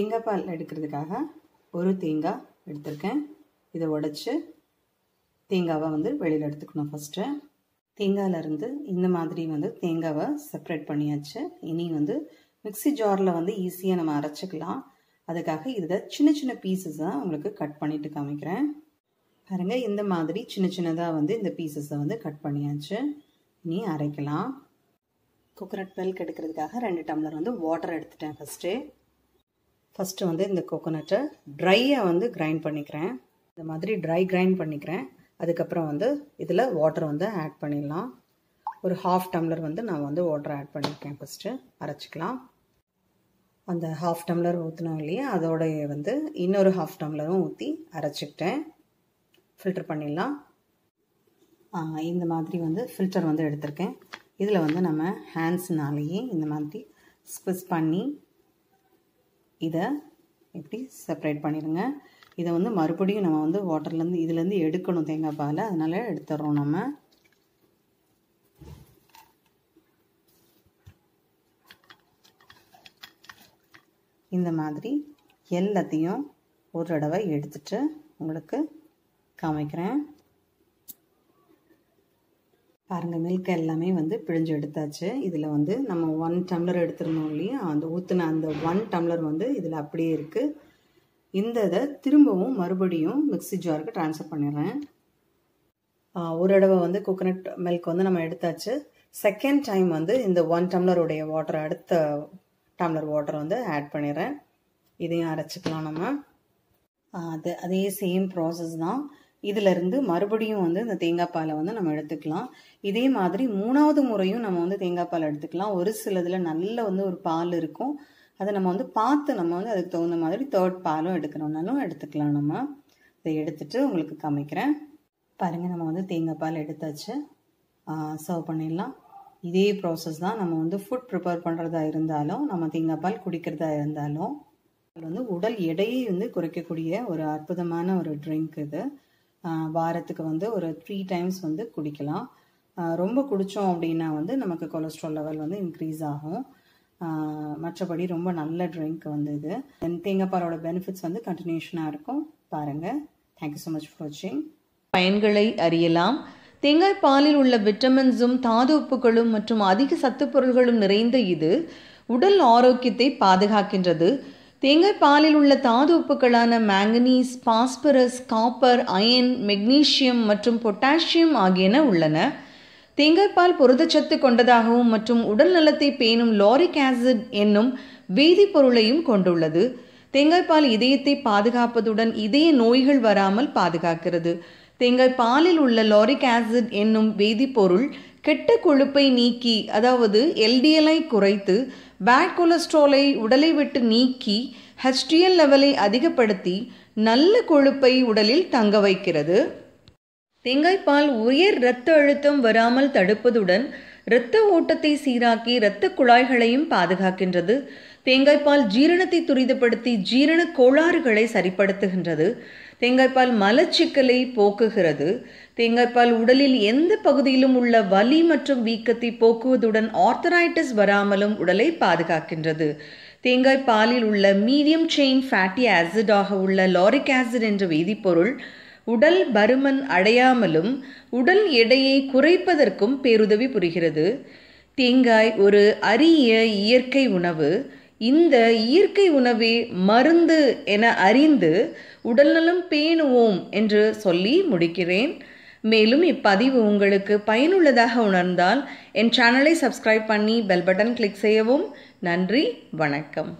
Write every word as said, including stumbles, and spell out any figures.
தேங்காய் பால் எடுக்கிறதுக்காக ஒரு தேங்காய் எடுத்துருக்கேன். இதை உடைச்சி தேங்காவை வந்து வெளியில் எடுத்துக்கணும். ஃபஸ்ட்டு தேங்காயிலிருந்து இந்த மாதிரி வந்து தேங்காவை செப்ரேட் பண்ணியாச்சு. இனி வந்து மிக்சி ஜாரில் வந்து ஈஸியாக நம்ம அரைச்சிக்கலாம். அதுக்காக இதை சின்ன சின்ன பீசஸாக உங்களுக்கு கட் பண்ணிட்டு காமிக்கிறேன். பாருங்கள், இந்த மாதிரி சின்ன சின்னதாக வந்து இந்த பீசஸை வந்து கட் பண்ணியாச்சு. இனி அரைக்கலாம். கோகோனட் மில்க் எடுக்கிறதுக்காக ரெண்டு டம்ளர் வந்து வாட்டர் எடுத்துட்டேன். ஃபஸ்ட்டு ஃபஸ்ட்டு வந்து இந்த கோகோனட்டை ட்ரையாக வந்து கிரைண்ட் பண்ணிக்கிறேன். இந்த மாதிரி ட்ரை கிரைண்ட் பண்ணிக்கிறேன். அதுக்கப்புறம் வந்து இதில் வாட்டர் வந்து ஆட் பண்ணிடலாம். ஒரு ஹாஃப் டம்ளர் வந்து நான் வந்து வாட்டர் ஆட் பண்ணியிருக்கேன். ஃபஸ்ட்டு அரைச்சிக்கலாம். அந்த ஹாஃப் டம்ளர் ஊற்றினோம் இல்லையா, அதோடைய வந்து இன்னொரு ஹாஃப் டம்ளரும் ஊற்றி அரைச்சிக்கிட்டேன். ஃபில்டர் பண்ணிடலாம். இந்த மாதிரி வந்து ஃபில்டர் வந்து எடுத்திருக்கேன். இதில் வந்து நம்ம ஹேண்ட்ஸ்னாலேயே இந்த மாதிரி ஸ்க்விஸ் பண்ணி இதை எப்படி செப்பரேட் பண்ணிடுங்க. இதை வந்து மறுபடியும் நம்ம வந்து வாட்டர்லேருந்து இதுலேருந்து எடுக்கணும் தேங்காய் பால். அதனால் எடுத்துடுறோம். நம்ம இந்த மாதிரி எல்லாத்தையும் ஒரு தடவை எடுத்துட்டு உங்களுக்கு காமிக்கிறேன். பாருங்கள், மில்க் எல்லாமே வந்து பிழிஞ்சு எடுத்தாச்சு. இதில் வந்து நம்ம ஒன் டம்ளர் எடுத்துருந்தோம் இல்லையா, அந்த ஊற்றின அந்த ஒன் டம்ளர் வந்து இதில் அப்படியே இருக்குது. இந்த இதை திரும்பவும் மறுபடியும் மிக்ஸி ஜாருக்கு ட்ரான்ஸ்ஃபர் பண்ணிடுறேன். ஒரு தடவை வந்து கோகோனட் மில்க் வந்து நம்ம எடுத்தாச்சு. செகண்ட் டைம் வந்து இந்த ஒன் டம்ளருடைய வாட்டர் அடுத்த டம்ளர் வாட்டர் வந்து ஆட் பண்ணிடுறேன். இதையும் அரைச்சிக்கலாம். நம்ம அது அதே சேம் ப்ராசஸ் தான். இதிலிருந்து மறுபடியும் வந்து இந்த தேங்காய் பாலை வந்து நம்ம எடுத்துக்கலாம். இதே மாதிரி மூணாவது முறையும் நம்ம வந்து தேங்காய் பால் எடுத்துக்கலாம். ஒரு சிலதில் நல்ல வந்து ஒரு பால் இருக்கும், அதை நம்ம வந்து பார்த்து நம்ம வந்து அதுக்கு தகுந்த மாதிரி தேர்ட் பாலும் எடுக்கணும்னாலும் எடுத்துக்கலாம். நம்ம இதை எடுத்துட்டு உங்களுக்கு காமிக்கிறேன். பாருங்கள், நம்ம வந்து தேங்காய் பால் எடுத்தாச்சு. சர்வ் பண்ணிடலாம். இதே ப்ராசஸ் தான். நம்ம வந்து ஃபுட் ப்ரிப்பேர் பண்ணுறதா இருந்தாலும் நம்ம தேங்காய் பால் குடிக்கிறதா இருந்தாலும் அது வந்து உடல் எடையை வந்து குறைக்கக்கூடிய ஒரு அற்புதமான ஒரு ட்ரிங்க் இது. வாரத்துக்கு வந்து ஒரு த்ரீ டைம்ஸ் வந்து குடிக்கலாம். ரொம்ப குடித்தோம் அப்படின்னா வந்து நமக்கு கொலஸ்ட்ரால் லெவல் வந்து இன்க்ரீஸ் ஆகும். மற்றபடி ரொம்ப நல்ல ட்ரிங்க் வந்து இது. தேங்காய் பாலோட பெனிஃபிட்ஸ் வந்து கண்டினியூஷனாக இருக்கும். பாருங்கள். தேங்க்யூ ஸோ மச் ஃபார் வாட்சிங். பயன்களை அறியலாம். தேங்காய் பாலில் உள்ள விட்டமின்ஸும் தாது உப்புகளும் மற்றும் அதிக சத்துப்பொருள்களும் நிறைந்த இது உடல் ஆரோக்கியத்தை பாதுகாக்கின்றது. தேங்காய் பாலில் உள்ள தாது உப்புகளான manganese, phosphorus, copper, iron, magnesium மற்றும் பொட்டாசியம் ஆகியன உள்ளன. தேங்காய் பால் புரதச்சத்து கொண்டதாகவும் மற்றும் உடல் நலத்தை பேணும் லாரிக் ஆசிட் என்னும் வேதிப்பொருளையும் கொண்டுள்ளது. தேங்காய் பால் இதயத்தை பாதுகாப்பதுடன் இதய நோய்கள் வராமல் பாதுகாக்கிறது. தேங்காய் பாலில் உள்ள லாரிக் ஆசிட் என்னும் வேதிப்பொருள் கெட்ட கொழுப்பை நீக்கி, அதாவது எல்டிஎல்ஐ குறைத்து, பேட் கொலஸ்ட்ராலை உடலை விட்டு நீக்கி, ஹெச்டிஎல் லெவலை அதிகப்படுத்தி, நல்ல கொழுப்பை உடலில் தங்க வைக்கிறது. தேங்காய் பால் உயர் இரத்த அழுத்தம் வராமல் தடுப்பதுடன் இரத்த ஓட்டத்தை சீராக்கி இரத்த குழாய்களையும் பாதுகாக்கின்றது. தேங்காய்பால் ஜீரணத்தை துரிதப்படுத்தி ஜீரண கோளாறுகளை சரிப்படுத்துகின்றது. தேங்காய்பால் மலச்சிக்கலை போக்குகிறது. தேங்காய்பால் உடலில் எந்த பகுதியிலும் உள்ள வலி மற்றும் வீக்கத்தை போக்குவதுடன் ஆர்த்தரைட்டிஸ் வராமலும் உடலை பாதுகாக்கின்றது. தேங்காய் பாலில் உள்ள மீடியம் செயின் ஃபேட்டி ஆசிட் ஆக உள்ள லாரிக் ஆசிட் என்ற வேதிப்பொருள் உடல் பருமன் அடையாமலும் உடல் எடையை குறைப்பதற்கும் பேருதவி புரிகிறது. தேங்காய் ஒரு அரிய இயற்கை உணவு. இந்த இயற்கை உணவே மருந்து என அறிந்து உடல்நலம் பேணுவோம் என்று சொல்லி முடிக்கிறேன். மேலும் இப்பதிவு உங்களுக்கு பயனுள்ளதாக உணர்ந்தால் என் சேனலை சப்ஸ்கிரைப் பண்ணி பெல் பட்டன் கிளிக் செய்யவும். நன்றி, வணக்கம்.